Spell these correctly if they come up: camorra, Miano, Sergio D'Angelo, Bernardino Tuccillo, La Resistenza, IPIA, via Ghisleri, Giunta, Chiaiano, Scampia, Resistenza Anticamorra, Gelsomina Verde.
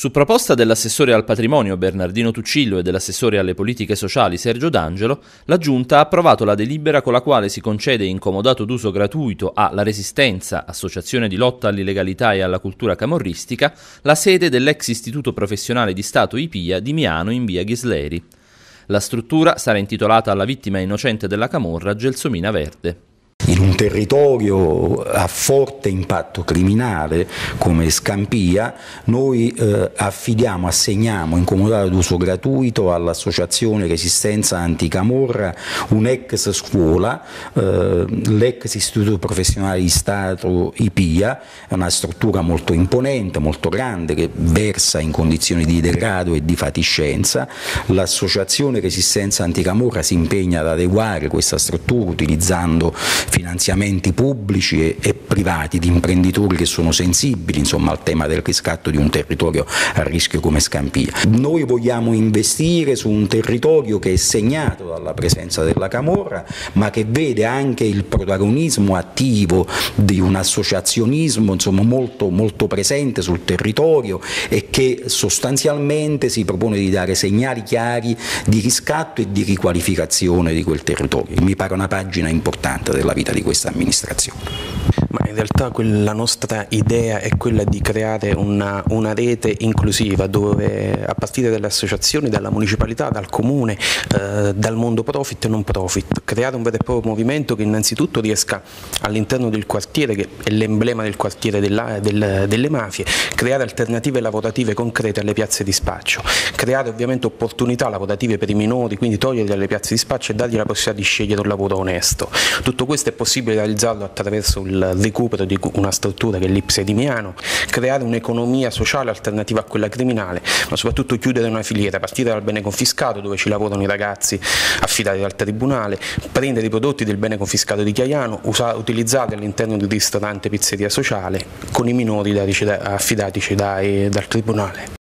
Su proposta dell'assessore al patrimonio Bernardino Tuccillo e dell'assessore alle politiche sociali Sergio D'Angelo, la Giunta ha approvato la delibera con la quale si concede incomodato d'uso gratuito a La Resistenza, associazione di lotta all'illegalità e alla cultura camorristica, la sede dell'ex istituto professionale di Stato IPIA di Miano in via Ghisleri. La struttura sarà intitolata alla vittima innocente della camorra Gelsomina Verde. In un territorio a forte impatto criminale come Scampia noi assegniamo incomodato d'uso gratuito all'associazione Resistenza Anticamorra un'ex scuola, l'ex istituto professionale di Stato IPIA, è una struttura molto imponente, molto grande, che versa in condizioni di degrado e di fatiscenza. L'associazione Resistenza Anticamorra si impegna ad adeguare questa struttura utilizzando finanziamenti pubblici e privati di imprenditori che sono sensibili, insomma, al tema del riscatto di un territorio a rischio come Scampia. Noi vogliamo investire su un territorio che è segnato dalla presenza della camorra, ma che vede anche il protagonismo attivo di un associazionismo, insomma, molto presente sul territorio e che sostanzialmente si propone di dare segnali chiari di riscatto e di riqualificazione di quel territorio. Mi pare una pagina importante della vita di questa amministrazione. Ma in realtà la nostra idea è quella di creare una rete inclusiva dove, a partire dalle associazioni, dalla municipalità, dal comune, dal mondo profit e non profit, creare un vero e proprio movimento che innanzitutto riesca all'interno del quartiere, che è l'emblema del quartiere delle mafie, creare alternative lavorative concrete alle piazze di spaccio, creare ovviamente opportunità lavorative per i minori, quindi toglierli alle piazze di spaccio e dargli la possibilità di scegliere un lavoro onesto. Tutto questo è possibile realizzarlo attraverso il recupero di una struttura che è l'IPSE di Miano, creare un'economia sociale alternativa a quella criminale, ma soprattutto chiudere una filiera, partire dal bene confiscato dove ci lavorano i ragazzi affidati dal tribunale, prendere i prodotti del bene confiscato di Chiaiano, utilizzarli all'interno del ristorante pizzeria sociale con i minori affidatici dal tribunale.